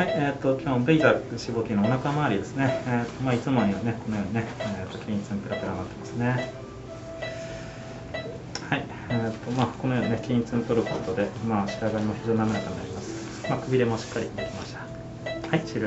はい、今日もベイザー絞ってのお腹周りですね。まあいつもにはねこのようにね、均一にペラペラになってますね。はい、まあこのようにね均一に取ることでまあ仕上がりも非常に滑らかになります。まあくびれもしっかりできました。はい、終了です。